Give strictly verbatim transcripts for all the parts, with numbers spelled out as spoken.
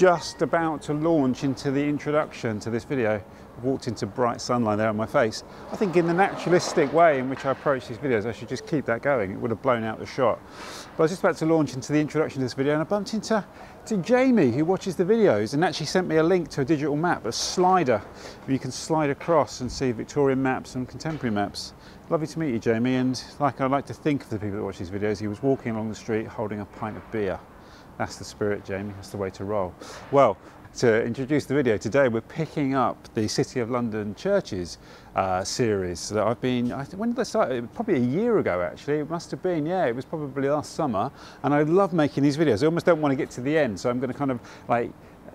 just about to launch into the introduction to this video, I walked into bright sunlight there on my face. I think in the naturalistic way in which I approach these videos, I should just keep that going. It would have blown out the shot. But I was just about to launch into the introduction to this video and I bumped into to Jamie, who watches the videos and actually sent me a link to a digital map, a slider, where you can slide across and see Victorian maps and contemporary maps. Lovely to meet you, Jamie, and like I like to think of the people that watch these videos, he was walking along the street holding a pint of beer. That's the spirit, Jamie, that's the way to roll. Well, to introduce the video, today we're picking up the City of London Churches uh, series that I've been, I th when did I start? It was probably a year ago actually, it must have been, yeah, it was probably last summer, and I love making these videos. I almost don't want to get to the end, so I'm going to kind of like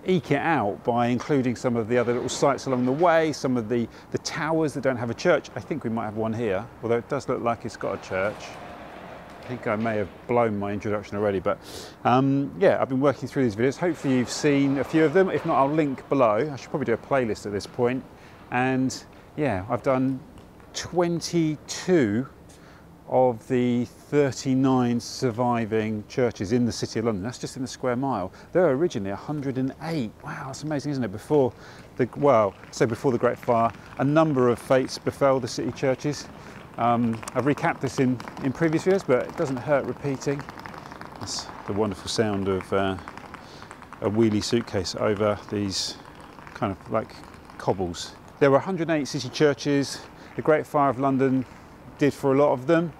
eke it out by including some of the other little sites along the way, some of the, the towers that don't have a church. I think we might have one here, although it does look like it's got a church. I think I may have blown my introduction already, but um, yeah, I've been working through these videos. Hopefully you've seen a few of them. If not, I'll link below. I should probably do a playlist at this point. And yeah, I've done twenty-two of the thirty-nine surviving churches in the City of London. That's just in the square mile. There were originally one hundred and eight. Wow, that's amazing, isn't it? Before the, well, so before the Great Fire, a number of fates befell the city churches. Um, I've recapped this in, in previous videos, but it doesn't hurt repeating. That's the wonderful sound of uh, a wheelie suitcase over these kind of like cobbles. There were one hundred and eight city churches. The Great Fire of London did for a lot of them.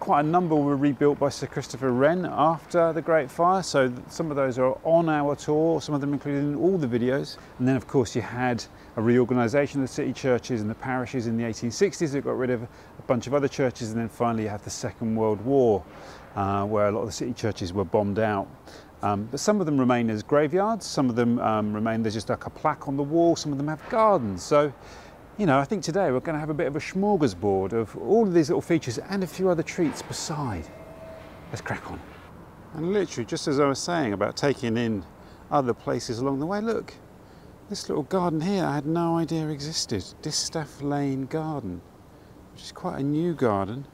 Quite a number were rebuilt by Sir Christopher Wren after the Great Fire, so some of those are on our tour, some of them included in all the videos. And then of course you had a reorganisation of the city churches and the parishes in the eighteen sixties that got rid of a bunch of other churches, and then finally you had the Second World War uh, where a lot of the city churches were bombed out. Um, but some of them remain as graveyards, some of them um, remain, there's just like a plaque on the wall, some of them have gardens. So, you know, I think today we're going to have a bit of a smorgasbord of all of these little features and a few other treats beside. Let's crack on. And literally, just as I was saying about taking in other places along the way, look, this little garden here I had no idea existed. Distaff Lane Garden, which is quite a new garden.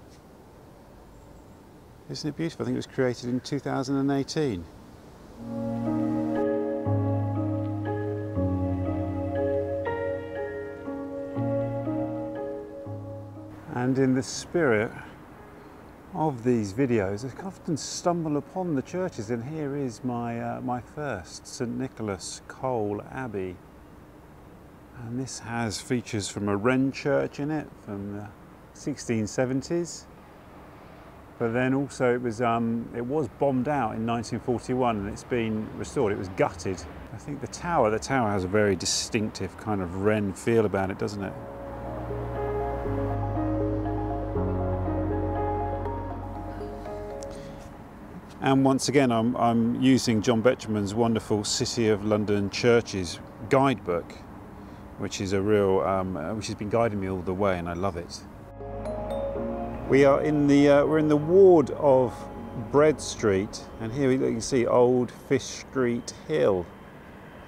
Isn't it beautiful? I think it was created in two thousand eighteen. And in the spirit of these videos, I often stumble upon the churches, and here is my, uh, my first, Saint Nicholas Cole Abbey. And this has features from a Wren church in it from the sixteen seventies. But then also it was, um, it was bombed out in nineteen forty-one and it's been restored, it was gutted. I think the tower, the tower has a very distinctive kind of Wren feel about it, doesn't it? And once again, I'm, I'm using John Betjeman's wonderful City of London Churches guidebook, which is a real, um, which has been guiding me all the way, and I love it. We are in the, uh, we're in the ward of Bread Street, and here you can see Old Fish Street Hill.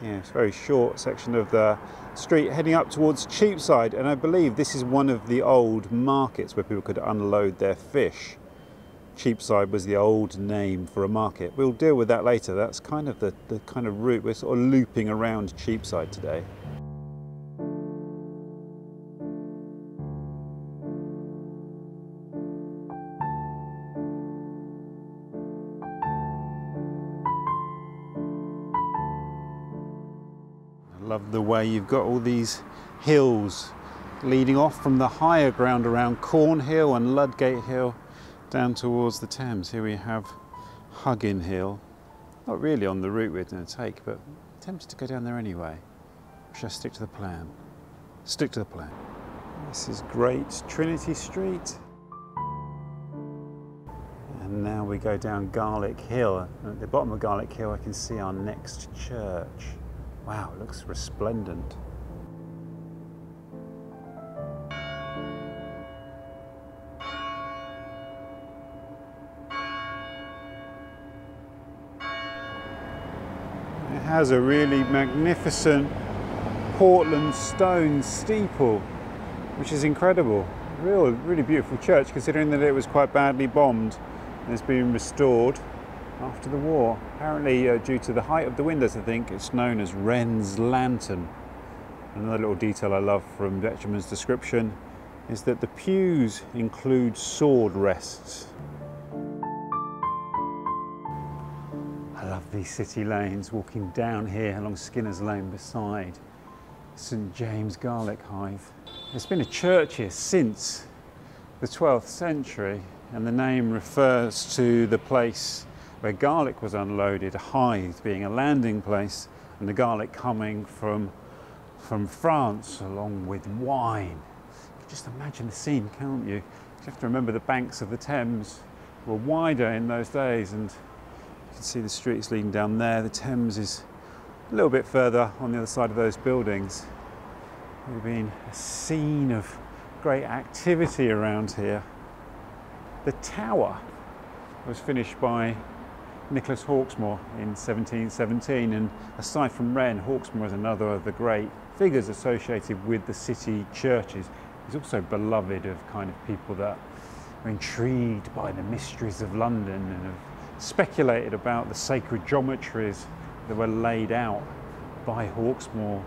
Yeah, it's a very short section of the street heading up towards Cheapside, and I believe this is one of the old markets where people could unload their fish. Cheapside was the old name for a market. We'll deal with that later. That's kind of the, the kind of route. We're sort of looping around Cheapside today. I love the way you've got all these hills leading off from the higher ground around Cornhill and Ludgate Hill down towards the Thames. Here we have Huggin Hill, not really on the route we're going to take, but attempts to go down there anyway. Should I stick to the plan? Stick to the plan. This is Great Trinity Street. And now we go down Garlick Hill. And at the bottom of Garlick Hill I can see our next church. Wow, it looks resplendent. Has a really magnificent Portland stone steeple, which is incredible. Real, really beautiful church, considering that it was quite badly bombed and it's been restored. after the war. Apparently uh, due to the height of the windows, I think, it's known as Wren's Lantern. Another little detail I love from Betjeman's description is that the pews include sword rests. I love these city lanes, walking down here along Skinner's Lane beside St James Garlickhithe. There's been a church here since the twelfth century, and the name refers to the place where garlic was unloaded, Hythe being a landing place, and the garlic coming from, from France along with wine. You can just imagine the scene, can't you? You have to remember the banks of the Thames were wider in those days, and you can see the streets leading down there. The Thames is a little bit further on the other side of those buildings. It would have been a scene of great activity around here. The tower was finished by Nicholas Hawksmoor in seventeen seventeen, and aside from Wren, Hawksmoor is another of the great figures associated with the city churches. He's also beloved of kind of people that are intrigued by the mysteries of London and have speculated about the sacred geometries that were laid out by Hawksmoor.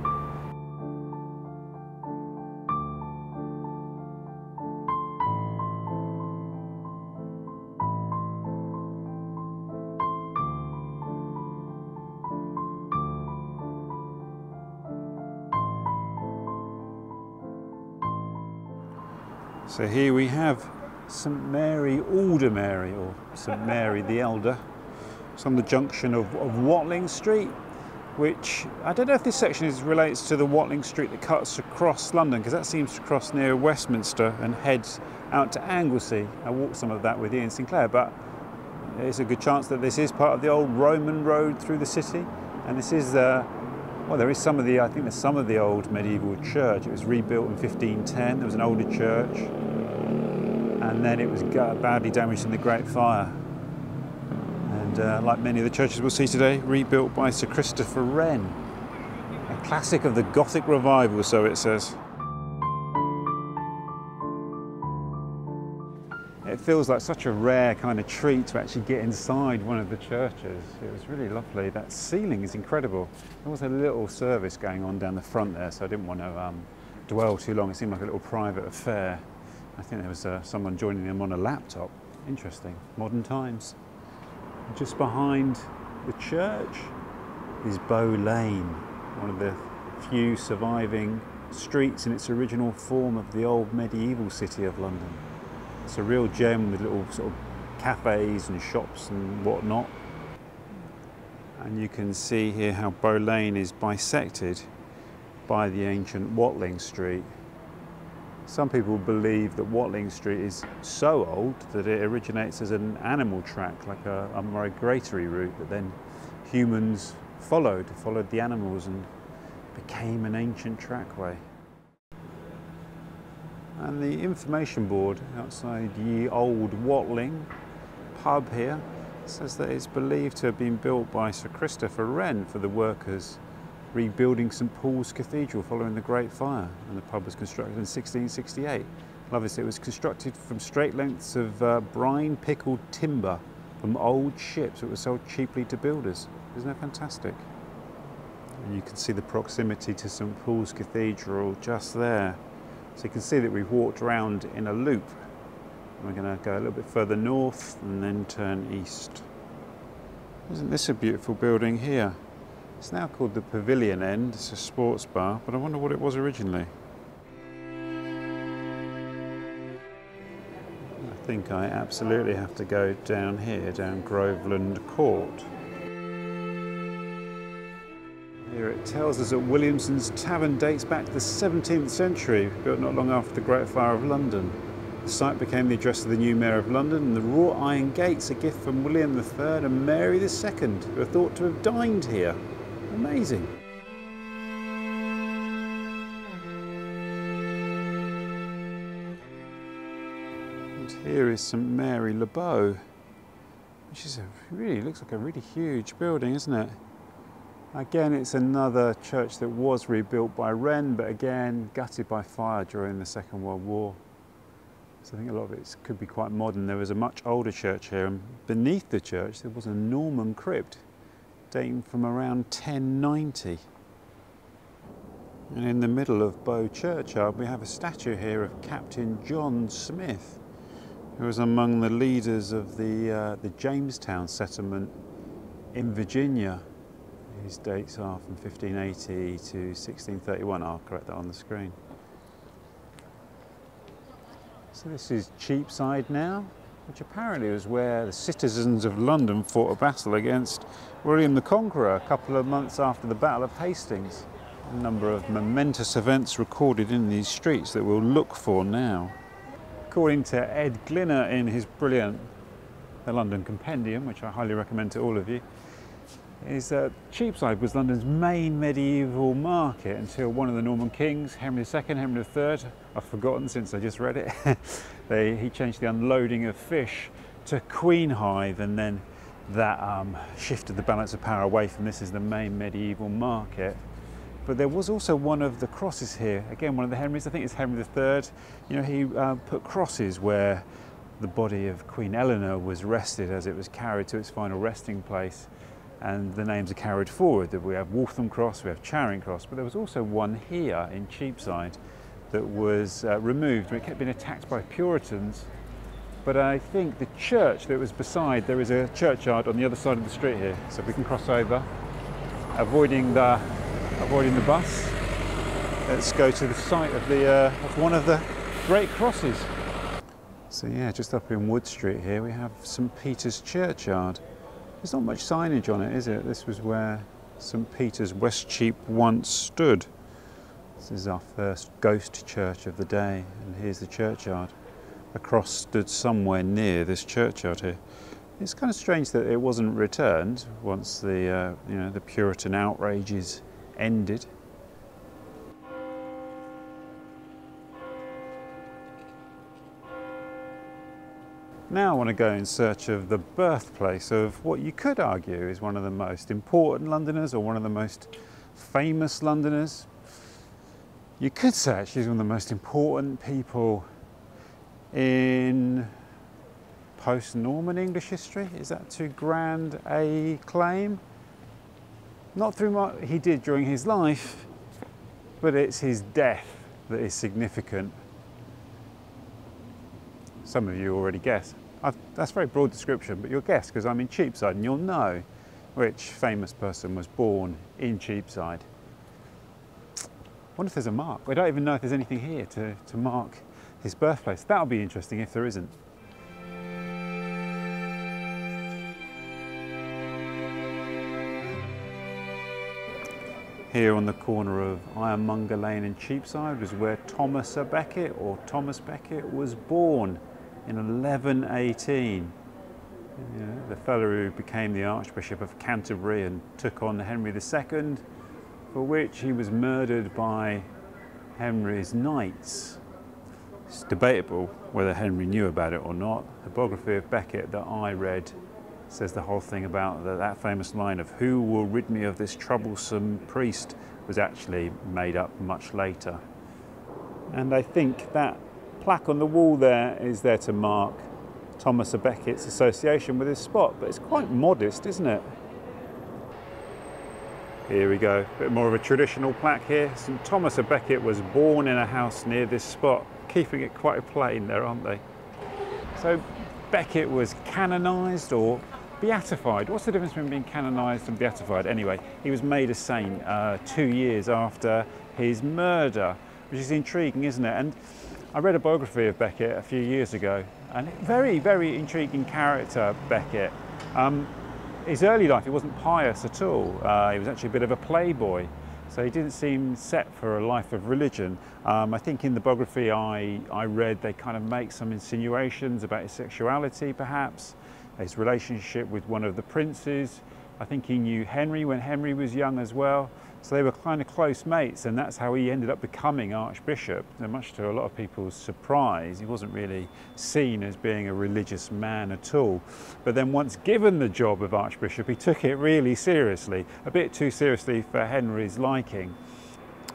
So here we have St Mary Aldermary, or St Mary the Elder. It's on the junction of, of Watling Street, which I don't know if this section is, relates to the Watling Street that cuts across London, because that seems to cross near Westminster and heads out to Anglesey. I walked some of that with Ian Sinclair, but it's a good chance that this is part of the old Roman road through the city, and this is uh, well, there is some of the, I think there's some of the old medieval church. It was rebuilt in fifteen ten, there was an older church, and then it was badly damaged in the Great Fire. And uh, like many of the churches we'll see today, rebuilt by Sir Christopher Wren. A classic of the Gothic revival, so it says. It feels like such a rare kind of treat to actually get inside one of the churches. It was really lovely. That ceiling is incredible. There was a little service going on down the front there, so I didn't want to um, dwell too long. It seemed like a little private affair. I think there was uh, someone joining them on a laptop. Interesting. Modern times. Just behind the church is Bow Lane, one of the few surviving streets in its original form of the old medieval city of London. It's a real gem with little sort of cafes and shops and whatnot. And you can see here how Bow Lane is bisected by the ancient Watling Street. Some people believe that Watling Street is so old that it originates as an animal track, like a, a migratory route that then humans followed, followed the animals and became an ancient trackway. And the information board outside Ye Olde Watling pub here says that it's believed to have been built by Sir Christopher Wren for the workers rebuilding St Paul's Cathedral following the Great Fire, and the pub was constructed in sixteen sixty-eight. Love this, it was constructed from straight lengths of uh, brine pickled timber from old ships that were sold cheaply to builders. Isn't that fantastic? And you can see the proximity to St Paul's Cathedral just there. So you can see that we've walked around in a loop. We're going to go a little bit further north and then turn east. Isn't this a beautiful building here? It's now called the Pavilion End. It's a sports bar, but I wonder what it was originally. I think I absolutely have to go down here, down Groveland Court. Here it tells us that Williamson's Tavern dates back to the seventeenth century, built not long after the Great Fire of London. The site became the address of the new Mayor of London, and the wrought iron gates, a gift from William the Third and Mary the Second, who are thought to have dined here. Amazing. And here is St Mary Le Bow, which is a really, looks like a really huge building, isn't it? Again, it's another church that was rebuilt by Wren, but again, gutted by fire during the Second World War. So I think a lot of it could be quite modern. There was a much older church here, and beneath the church there was a Norman crypt dating from around ten ninety. And in the middle of Bow Churchyard we have a statue here of Captain John Smith, who was among the leaders of the, uh, the Jamestown settlement in Virginia. His dates are from fifteen eighty to sixteen thirty-one. I'll correct that on the screen. So this is Cheapside now, which apparently was where the citizens of London fought a battle against William the Conqueror a couple of months after the Battle of Hastings. A number of momentous events recorded in these streets that we'll look for now. According to Ed Glinner in his brilliant The London Compendium, which I highly recommend to all of you, is that Cheapside was London's main medieval market until one of the Norman kings, Henry the Second, Henry the Third, I've forgotten since I just read it, they, he changed the unloading of fish to Queenhithe, and then that um, shifted the balance of power away from this as the main medieval market. But there was also one of the crosses here, again one of the Henrys, I think it's Henry the Third, you know, he uh, put crosses where the body of Queen Eleanor was rested as it was carried to its final resting place. And the names are carried forward. We have Waltham Cross, we have Charing Cross, but there was also one here in Cheapside that was uh, removed. It kept being attacked by Puritans, but I think the church that was beside, there is a churchyard on the other side of the street here, so we can cross over, avoiding the, avoiding the bus. Let's go to the site of, the, uh, of one of the great crosses. So yeah, just up in Wood Street here, we have St Peter's Churchyard. There's not much signage on it, is it? This was where St Peter's, Westcheap, once stood. This is our first ghost church of the day, and here's the churchyard. A cross stood somewhere near this churchyard here. It's kind of strange that it wasn't returned once the uh, you know, the Puritan outrages ended. Now I want to go in search of the birthplace of what you could argue is one of the most important Londoners, or one of the most famous Londoners. You could say actually he's one of the most important people in post-Norman English history. Is that too grand a claim? Not through what he did during his life, but it's his death that is significant. Some of you already guess. I've, that's a very broad description, but you'll guess because I'm in Cheapside and you'll know which famous person was born in Cheapside. I wonder if there's a mark. We don't even know if there's anything here to, to mark his birthplace. That'll be interesting if there isn't. Here on the corner of Ironmonger Lane and Cheapside was where Thomas à Becket, or Thomas Becket, was born in eleven eighteen, you know, the fellow who became the Archbishop of Canterbury and took on Henry the Second, for which he was murdered by Henry's knights. It's debatable whether Henry knew about it or not. The biography of Becket that I read says the whole thing about the, that famous line of "Who will rid me of this troublesome priest" was actually made up much later. And I think that plaque on the wall there is there to mark Thomas à Becket's association with his spot, but it's quite modest, isn't it? Here we go, a bit more of a traditional plaque here. Saint Thomas à Becket was born in a house near this spot, keeping it quite plain there, aren't they? So Becket was canonised, or beatified. What's the difference between being canonised and beatified? Anyway, he was made a saint uh, two years after his murder, which is intriguing, isn't it? And I read a biography of Becket a few years ago, and very, very intriguing character, Becket. Um, his early life, he wasn't pious at all. Uh, he was actually a bit of a playboy, so he didn't seem set for a life of religion. Um, I think in the biography I, I read, they kind of make some insinuations about his sexuality, perhaps, his relationship with one of the princes. I think he knew Henry when Henry was young as well. So they were kind of close mates, and that's how he ended up becoming Archbishop. And much to a lot of people's surprise, he wasn't really seen as being a religious man at all. But then once given the job of Archbishop, he took it really seriously, a bit too seriously for Henry's liking.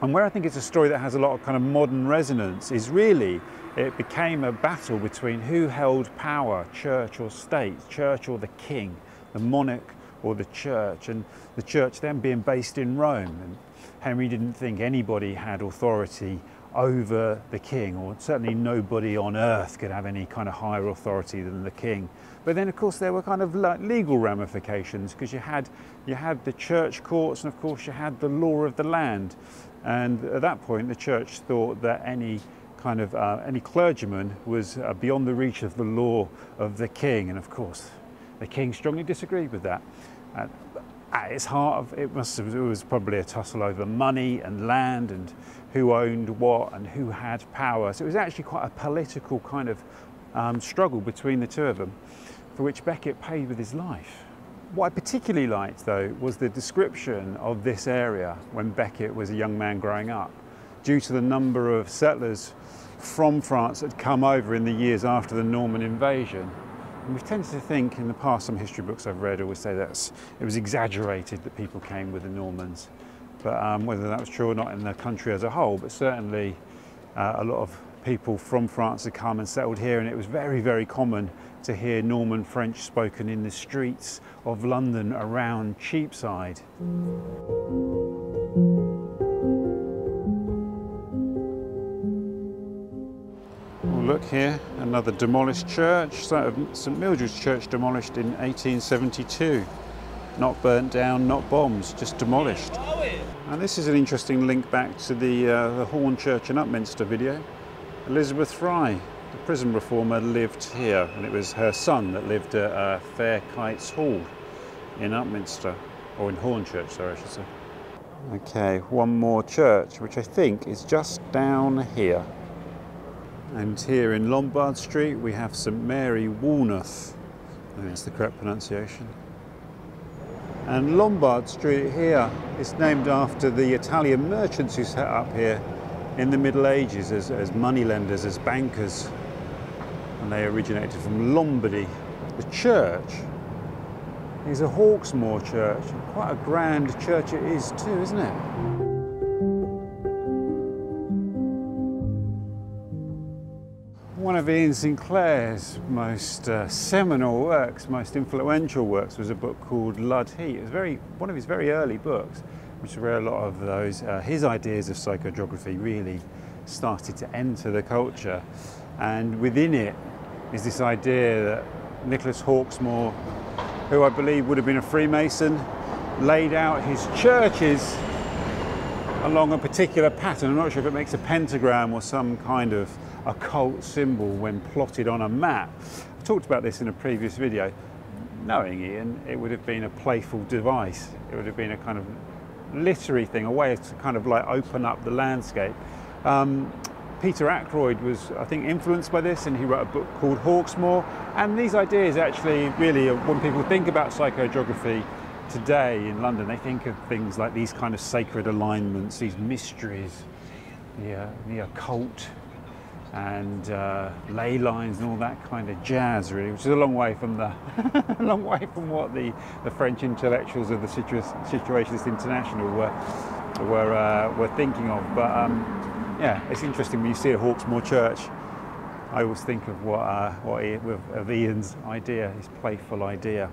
And where I think it's a story that has a lot of kind of modern resonance is really It became a battle between who held power, church or state, church or the king, the monarch or the church, and the church then being based in Rome. And Henry didn't think anybody had authority over the king, or certainly nobody on earth could have any kind of higher authority than the king. But then of course there were kind of like legal ramifications, because you had you had the church courts, and of course you had the law of the land. And at that point the church thought that any kind of uh, any clergyman was uh, beyond the reach of the law of the king, and of course the king strongly disagreed with that. Uh, At its heart, it must have, it was probably a tussle over money and land and who owned what and who had power. So it was actually quite a political kind of um, struggle between the two of them, for which Becket paid with his life. What I particularly liked, though, was the description of this area when Becket was a young man growing up, due to the number of settlers from France that had come over in the years after the Norman invasion. And we've tended to think in the past, some history books I've read always say that it was exaggerated that people came with the Normans. But um, whether that was true or not in the country as a whole, but certainly uh, a lot of people from France had come and settled here, and it was very, very common to hear Norman French spoken in the streets of London around Cheapside. Look here, another demolished church, St Mildred's Church, demolished in eighteen seventy-two. Not burnt down, not bombs, just demolished. And this is an interesting link back to the, uh, the Horn Church in Upminster video. Elizabeth Fry, the prison reformer, lived here, and it was her son that lived at uh, Fair Kites Hall in Upminster, or in Horn Church, sorry, I should say. Okay, one more church, which I think is just down here. And here in Lombard Street we have St Mary Walneth, I think that's the correct pronunciation. And Lombard Street here is named after the Italian merchants who set up here in the Middle Ages as, as moneylenders, as bankers, and they originated from Lombardy. The church is a Hawksmoor church, quite a grand church it is too, isn't it? One of Ian Sinclair's most uh, seminal works, most influential works, was a book called Ludgate. It was very, one of his very early books, which is where a lot of those, uh, his ideas of psychogeography really started to enter the culture. And within it is this idea that Nicholas Hawksmoor, who I believe would have been a Freemason, laid out his churches along a particular pattern. I'm not sure if it makes a pentagram or some kind of occult symbol when plotted on a map. I talked about this in a previous video. Knowing Ian, it would have been a playful device. It would have been a kind of literary thing, a way to kind of like open up the landscape. Um, Peter Ackroyd was, I think, influenced by this, and he wrote a book called Hawksmoor. And these ideas actually really, when people think about psychogeography today in London, they think of things like these kind of sacred alignments, these mysteries, the, uh, the occult, and uh, ley lines and all that kind of jazz, really, which is a long way from the a long way from what the, the French intellectuals of the situ Situationist International were were uh, were thinking of. But um, yeah, it's interesting when you see a Hawksmoor Church. I always think of what uh, what of Ian's idea, his playful idea.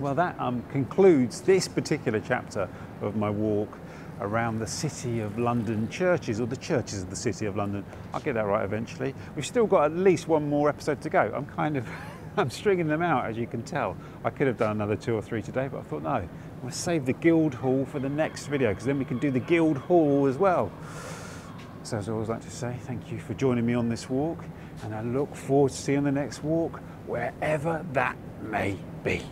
Well, that um, concludes this particular chapter of my walk around the City of London Churches, or the Churches of the City of London. I'll get that right eventually. We've still got at least one more episode to go. I'm kind of, I'm stringing them out, as you can tell. I could have done another two or three today, but I thought, no, I'm gonna save the Guild Hall for the next video, because then we can do the Guild Hall as well. So as I always like to say, thank you for joining me on this walk, and I look forward to seeing the next walk, wherever that may be.